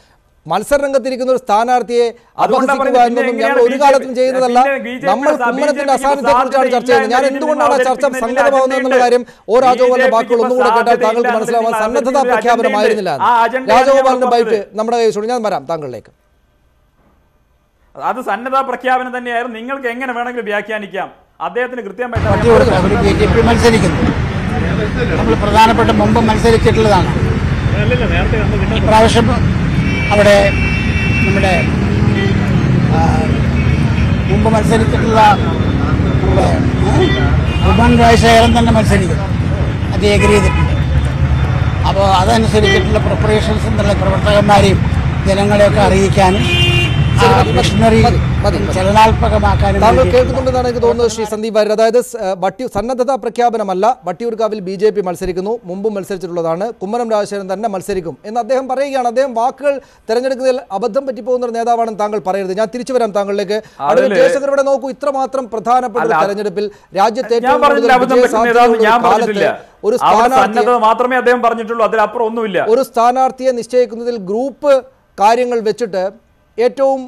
മത്സരരംഗത്തിരിക്കുന്ന ഒരു സ്ഥാനാർത്ഥിയെ അപഹസിക്കുക എന്നൊന്നും ഞങ്ങൾ ഒരു കാലത്തും ചെയ്യുന്നതല്ല. നമ്മൾ കുമ്മനത്തിന്റെ അസാന്നിധ്യത്തെ കുറിച്ചാണ് ചർച്ച ചെയ്യുന്നത്. ഞാൻ എന്തുകൊണ്ടാണ് ആ ചർച്ച സംഘടിതമാവുന്നത് എന്നുള്ള കാര്യം ഓ രാജഗോപാലിന്റെ വാക്കുകൾ ഒന്നുകൂടെ കേട്ടാൽ താങ്കൾക്ക് മനസ്സിലാവാൻ സന്നദ്ധതാ പ്രഖ്യാപനമായിരുന്നില്ല. രാജഗോപാലിന്റെ ബൈറ്റ് നമ്മുടെ കൈ. ഞാൻ വരാം താങ്കളിലേക്ക്. അത് സന്നദ്ധ പ്രഖ്യാപനം തന്നെയായിരുന്നു. നിങ്ങൾക്ക് എങ്ങനെ വേണമെങ്കിലും വ്യാഖ്യാനിക്കാം. അദ്ദേഹത്തിന് കൃത്യമായിട്ട് ബി ജെ പി മത്സരിക്കുന്നു. നമ്മൾ പ്രധാനപ്പെട്ട മുമ്പ് മത്സരിച്ചിട്ടുള്ളതാണ്. പ്രാവശ്യം അവിടെ നമ്മുടെ മുമ്പ് മത്സരിച്ചിട്ടുള്ള കുമ്മനം രാജശേഖരൻ തന്നെ മത്സരിക്കും, അത് ഏകീകരിച്ചിട്ടുണ്ട്. അപ്പോൾ അതനുസരിച്ചിട്ടുള്ള പ്രിപ്പറേഷൻസ് എന്നുള്ള പ്രവർത്തകന്മാരെയും ജനങ്ങളെയൊക്കെ അറിയിക്കാനും താങ്കൾ കേൾക്കുന്നുണ്ടെന്നാണ് എനിക്ക് തോന്നുന്നത് ശ്രീ സന്ദീപ് വാര്യർ. അതായത് വട്ടി സന്നദ്ധതാ പ്രഖ്യാപനമല്ല, വട്ടിയൂർക്കാവിൽ ബി ജെ പി മത്സരിക്കുന്നു, മുമ്പും മത്സരിച്ചിട്ടുള്ളതാണ്, കുമ്മനം രാജശേഖരൻ തന്നെ മത്സരിക്കും എന്ന് അദ്ദേഹം പറയുകയാണ്. അദ്ദേഹം വാക്കുകൾ തെരഞ്ഞെടുക്കുന്നതിൽ അബദ്ധം പറ്റിപ്പോകുന്ന ഒരു നേതാവാണെന്ന് താങ്കൾ പറയരുത്. ഞാൻ തിരിച്ചു വരാം താങ്കളിലേക്ക്. ജയശങ്കർ, ഇവിടെ നോക്കൂ, ഇത്രമാത്രം പ്രധാനപ്പെട്ട ഒരു തെരഞ്ഞെടുപ്പിൽ രാജ്യത്തെ ഒരു സ്ഥാനാർത്ഥി ഒരു സ്ഥാനാർത്ഥിയെ നിശ്ചയിക്കുന്നതിൽ ഗ്രൂപ്പ് കാര്യങ്ങൾ വെച്ചിട്ട് ഏറ്റവും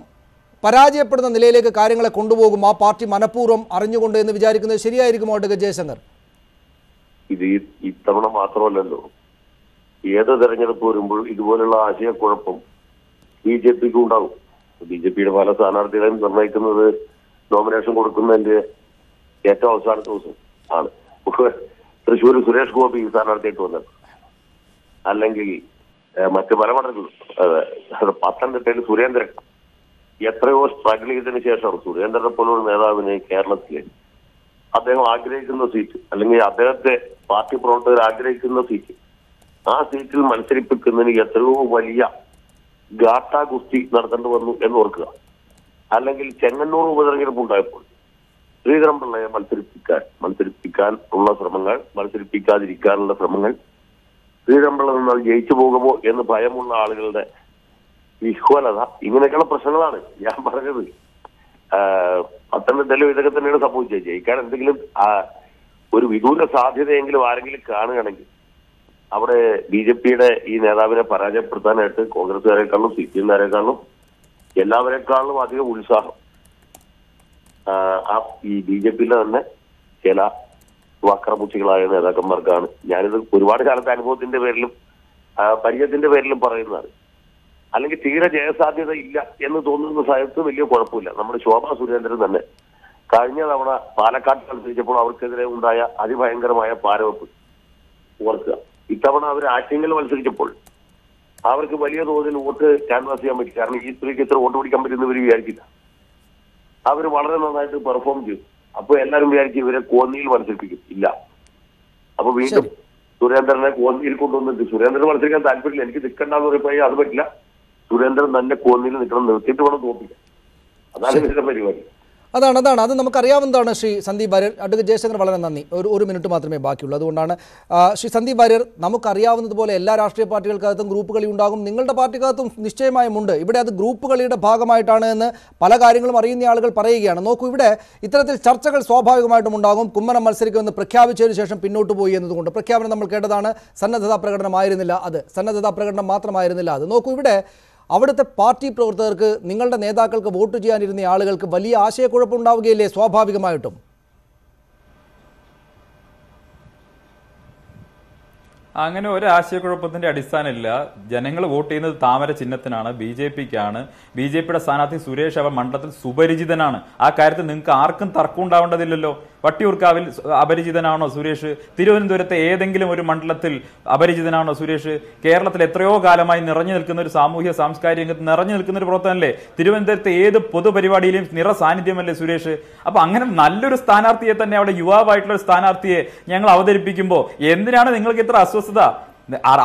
പരാജയപ്പെടുന്ന നിലയിലേക്ക് കാര്യങ്ങളെ കൊണ്ടുപോകും ആ പാർട്ടി മനഃപൂർവ്വം അറിഞ്ഞുകൊണ്ട് എന്ന് വിചാരിക്കുന്നത് ശരിയായിരിക്കുമോ ജയശങ്കർ? ഇത് ഇത്തവണ മാത്രമല്ലല്ലോ, ഏത് തെരഞ്ഞെടുപ്പ് വരുമ്പോഴും ഇതുപോലുള്ള ആശയക്കുഴപ്പം ബി ജെ പിക്ക് ഉണ്ടാകും. ബി ജെ പിയുടെ പല സ്ഥാനാർത്ഥികളെയും നിർണ്ണയിക്കുന്നത് നോമിനേഷൻ കൊടുക്കുന്നതിന്റെ ഏറ്റവും അവസാന ദിവസം ആണ്. തൃശ്ശൂർ സുരേഷ് ഗോപി സ്ഥാനാർത്ഥിയായിട്ട് വന്നത്, അല്ലെങ്കിൽ മറ്റ് പല മണ്ഡലങ്ങളും, പത്തനംതിട്ടയിൽ സുരേന്ദ്രൻ എത്രയോ സ്ട്രഗിൾ ചെയ്തതിനു ശേഷം സുരേന്ദ്രനെ പോലുള്ള നേതാവിനെ കേരളത്തിലെ അദ്ദേഹം ആഗ്രഹിക്കുന്ന സീറ്റ്, അല്ലെങ്കിൽ അദ്ദേഹത്തെ പാർട്ടി പ്രവർത്തകർ ആഗ്രഹിക്കുന്ന സീറ്റ്, ആ സീറ്റിൽ മത്സരിപ്പിക്കുന്നതിന് എത്രയോ വലിയ ഗാട്ടാ ഗുസ്തി നടത്തേണ്ടി വന്നു എന്ന് ഓർക്കുക. അല്ലെങ്കിൽ ചെങ്ങന്നൂർ ഉപതെരഞ്ഞെടുപ്പ് ഉണ്ടായപ്പോൾ ശ്രീധരൻ പിള്ളയെ മത്സരിപ്പിക്കാൻ മത്സരിപ്പിക്കാൻ ഉള്ള ശ്രമങ്ങൾ, മത്സരിപ്പിക്കാതിരിക്കാനുള്ള ശ്രമങ്ങൾ, ശ്രീധരൻപിള്ള നിന്നാൽ ജയിച്ചു പോകുമോ എന്ന് ഭയമുള്ള ആളുകളുടെ വിഹ്വലത, ഇങ്ങനെയൊക്കെയുള്ള പ്രശ്നങ്ങളാണ് ഞാൻ പറഞ്ഞത്. പത്തനംതിട്ടയിലും ഇതൊക്കെ തന്നെയാണ് സംഭവിച്ചത്. ജയിക്കാൻ എന്തെങ്കിലും ഒരു വിദൂര സാധ്യതയെങ്കിലും ആരെങ്കിലും കാണുകയാണെങ്കിൽ അവിടെ ബി ജെ പിയുടെ ഈ നേതാവിനെ പരാജയപ്പെടുത്താനായിട്ട് കോൺഗ്രസുകാരെക്കാളും സി പി എമ്മാരെക്കാളും എല്ലാവരെക്കാളും അധികം ഉത്സാഹം ആ ഈ ബി ജെ പിയിലെ തന്നെ ചില വക്രപൂച്ചികളായ നേതാക്കന്മാർക്കാണ്. ഞാനിത് ഒരുപാട് കാലത്തെ അനുഭവത്തിന്റെ പേരിലും പരിചയത്തിന്റെ പേരിലും പറയുന്നതാണ്. അല്ലെങ്കിൽ തീരെ ജയസാധ്യത ഇല്ല എന്ന് തോന്നുന്ന സ്ഥലത്ത് വലിയ കുഴപ്പമില്ല. നമ്മുടെ ശോഭാ സുരേന്ദ്രൻ തന്നെ കഴിഞ്ഞ തവണ പാലക്കാട് മത്സരിച്ചപ്പോൾ അവർക്കെതിരെ ഉണ്ടായ അതിഭയങ്കരമായ പാരവെപ്പ് ഓർക്കുക. ഇത്തവണ അവർ ആറ്റിങ്ങൽ മത്സരിച്ചപ്പോൾ അവർക്ക് വലിയ തോതിൽ വോട്ട് ക്യാൻവാസ് ചെയ്യാൻ പറ്റി, കാരണം ഈ സ്ത്രീക്ക് ഇത്ര വോട്ട് പിടിക്കാൻ പറ്റുന്ന ഇവർ വിചാരിക്കില്ല. അവർ വളരെ നന്നായിട്ട് പെർഫോം ചെയ്തു. അപ്പൊ എല്ലാവരും വിചാരിച്ചു ഇവരെ കോന്നിയിൽ മത്സരിപ്പിക്കും, ഇല്ല. അപ്പൊ വീണ്ടും സുരേന്ദ്രനെ കോന്നിയിൽ കൊണ്ടുവന്നിട്ട് സുരേന്ദ്രൻ മത്സരിക്കാൻ താല്പര്യമില്ല, എനിക്ക് നിൽക്കണ്ടെന്ന് പറയുമ്പോൾ അത് പറ്റില്ല, സുരേന്ദ്രൻ തന്നെ കോന്നിയിൽ നിൽക്കണം, നിർത്തിയിട്ട് വേണം തോപ്പില്ല. അതാണ് ഇവരുടെ പരിപാടി. അതാണ് അതാണ് അത് നമുക്കറിയാവുന്നതാണ്. ശ്രീ സന്ദീപ് വാര്യർ, അഡ്വക്കേറ്റ് ജയശങ്കർ, വളരെ നന്ദി. ഒരു ഒരു മിനിറ്റ് മാത്രമേ ബാക്കിയുള്ളൂ, അതുകൊണ്ടാണ്. ശ്രീ സന്ദീപ് വാര്യർ, നമുക്കറിയാവുന്നതുപോലെ എല്ലാ രാഷ്ട്രീയ പാർട്ടികൾക്കകത്തും ഗ്രൂപ്പ് കളി ഉണ്ടാകും, നിങ്ങളുടെ പാർട്ടിക്കകത്തും നിശ്ചയമായും ഉണ്ട്. ഇവിടെ അത് ഗ്രൂപ്പ് കളിയുടെ ഭാഗമായിട്ടാണ് എന്ന് പല കാര്യങ്ങളും അറിയുന്ന ആളുകൾ പറയുകയാണ്. നോക്കൂ, ഇവിടെ ഇത്തരത്തിൽ ചർച്ചകൾ സ്വാഭാവികമായിട്ടും ഉണ്ടാകും. കുമ്മനം മത്സരിക്കുമെന്ന് പ്രഖ്യാപിച്ചതിന് ശേഷം പിന്നോട്ട് പോയി എന്നതുകൊണ്ട് പ്രഖ്യാപനം നമ്മൾ കേട്ടതാണ്, സന്നദ്ധതാ പ്രകടനമായിരുന്നില്ല അത്, സന്നദ്ധതാ പ്രകടനം മാത്രമായിരുന്നില്ല അത്. നോക്കൂ, ഇവിടെ അവിടുത്തെ പാർട്ടി പ്രവർത്തകർക്ക്, നിങ്ങളുടെ നേതാക്കൾക്ക് വോട്ട് ചെയ്യാനിരുന്ന ആളുകൾക്ക് വലിയ ആശയക്കുഴപ്പമുണ്ടാവുകയില്ലേ സ്വാഭാവികമായിട്ടും? അങ്ങനെ ഒരു ആശയക്കുഴപ്പത്തിന്റെ അടിസ്ഥാനമില്ല. ജനങ്ങൾ വോട്ട് ചെയ്യുന്നത് താമര ചിഹ്നത്തിനാണ്, ബി ജെ പിക്കാണ്. ബി ജെ പിയുടെ സ്ഥാനാർത്ഥി സുരേഷ് അവ മണ്ഡലത്തിൽ സുപരിചിതനാണ്. ആ കാര്യത്തിൽ നിങ്ങൾക്ക് ആർക്കും തർക്കം ഉണ്ടാവേണ്ടതില്ലല്ലോ. വട്ടിയൂർക്കാവിൽ അപരിചിതനാണോ സുരേഷ്? തിരുവനന്തപുരത്തെ ഏതെങ്കിലും ഒരു മണ്ഡലത്തിൽ അപരിചിതനാണോ സുരേഷ്? കേരളത്തിൽ എത്രയോ കാലമായി നിറഞ്ഞു നിൽക്കുന്ന ഒരു സാമൂഹ്യ സാംസ്കാരിക രംഗത്ത് നിറഞ്ഞു നിൽക്കുന്ന ഒരു പ്രവർത്തനമല്ലേ, തിരുവനന്തപുരത്തെ ഏത് പൊതുപരിപാടിയിലും നിറ സാന്നിധ്യമല്ലേ സുരേഷ്? അപ്പൊ അങ്ങനെ നല്ലൊരു സ്ഥാനാർത്ഥിയെ തന്നെ, അവിടെ യുവാവായിട്ടുള്ള ഒരു സ്ഥാനാർത്ഥിയെ ഞങ്ങൾ അവതരിപ്പിക്കുമ്പോൾ എന്തിനാണ് നിങ്ങൾക്ക് ഇത്ര അസ്വസ്ഥത?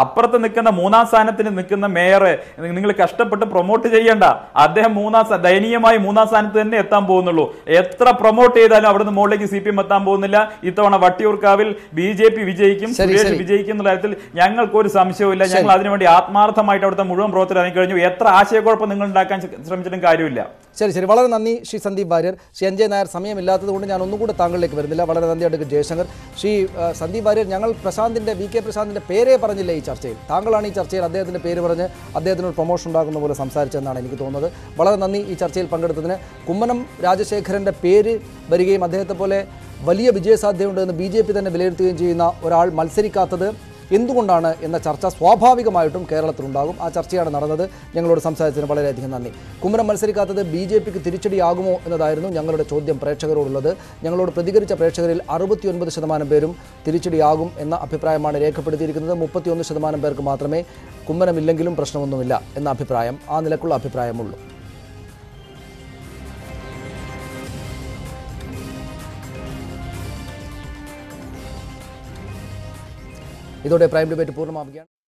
അപ്പുറത്ത് നിൽക്കുന്ന മൂന്നാം സ്ഥാനത്തിന് നിൽക്കുന്ന മേയറെ നിങ്ങൾ കഷ്ടപ്പെട്ട് പ്രൊമോട്ട് ചെയ്യണ്ട. അദ്ദേഹം മൂന്നാം ദയനീയമായി മൂന്നാം സ്ഥാനത്ത് തന്നെ എത്താൻ പോകുന്നുള്ളൂ. എത്ര പ്രൊമോട്ട് ചെയ്താലും അവിടുന്ന് മുകളിലേക്ക് സി പി എം എത്താൻ പോകുന്നില്ല. ഇത്തവണ വട്ടിയൂർക്കാവിൽ ബി ജെ പി വിജയിക്കും, സുരേഷ് വിജയിക്കും എന്നുള്ള കാര്യത്തിൽ ഞങ്ങൾക്കൊരു സംശയമില്ല. ഞങ്ങൾ അതിനുവേണ്ടി ആത്മാർത്ഥമായിട്ട് അവിടുത്തെ മുഴുവൻ പ്രവർത്തനം ഇറങ്ങിക്കഴിഞ്ഞു. എത്ര ആശയക്കുഴപ്പം നിങ്ങൾ ഉണ്ടാക്കാൻ ശ്രമിച്ചിട്ടും കാര്യമില്ല. ശരി ശരി വളരെ നന്ദി ശ്രീ സന്ദീപ് വാര്യർ. ശ്രീ എൻ ജെ നായർ, സമയമില്ലാത്തത് കൊണ്ട് ഞാൻ ഒന്നും കൂടെ താങ്കളിലേക്ക് വരുന്നില്ല. വളരെ നന്ദി അഡ്വക്കേറ്റ് ജയശങ്കർ. ശ്രീ സന്ദീപ് വാര്യർ, ഞങ്ങൾ പ്രശാന്തിൻ്റെ വി കെ പ്രശാന്തിൻ്റെ പേരെ പറഞ്ഞില്ല ഈ ചർച്ചയിൽ. താങ്കളാണ് ഈ ചർച്ചയിൽ അദ്ദേഹത്തിൻ്റെ പേര് പറഞ്ഞ് അദ്ദേഹത്തിനൊരു പ്രൊമോഷൻ ഉണ്ടാക്കുന്ന പോലെ സംസാരിച്ചതെന്നാണ് എനിക്ക് തോന്നുന്നത്. വളരെ നന്ദി ഈ ചർച്ചയിൽ പങ്കെടുത്തതിന്. കുമ്മനം രാജശേഖരൻ്റെ പേര് വരികയും അദ്ദേഹത്തെ പോലെ വലിയ വിജയസാധ്യതയുണ്ടെന്ന് ബി ജെ പി തന്നെ വിലയിരുത്തുകയും ചെയ്യുന്ന ഒരാൾ മത്സരിക്കാത്തത് എന്തുകൊണ്ടാണ് എന്ന ചർച്ച സ്വാഭാവികമായിട്ടും കേരളത്തിലുണ്ടാകും. ആ ചർച്ചയാണ് നടന്നത്. ഞങ്ങളോട് സംസാരിച്ചതിന് വളരെയധികം നന്ദി. കുമ്മനം മത്സരിക്കാത്തത് ബി ജെ പിക്ക് തിരിച്ചടിയാകുമോ എന്നതായിരുന്നു ഞങ്ങളുടെ ചോദ്യം പ്രേക്ഷകരോടുള്ളത്. ഞങ്ങളോട് പ്രതികരിച്ച പ്രേക്ഷകരിൽ അറുപത്തി ഒൻപത് ശതമാനം പേരും തിരിച്ചടിയാകും എന്ന അഭിപ്രായമാണ് രേഖപ്പെടുത്തിയിരിക്കുന്നത്. മുപ്പത്തിയൊന്ന് ശതമാനം പേർക്ക് മാത്രമേ കുമ്മനമില്ലെങ്കിലും പ്രശ്നമൊന്നുമില്ല എന്ന അഭിപ്രായം, ആ നിലക്കുള്ള അഭിപ്രായമുള്ളൂ. ഇതോടെ പ്രൈം ഡിബേറ്റ് പൂർണ്ണമാവുകയാണ്.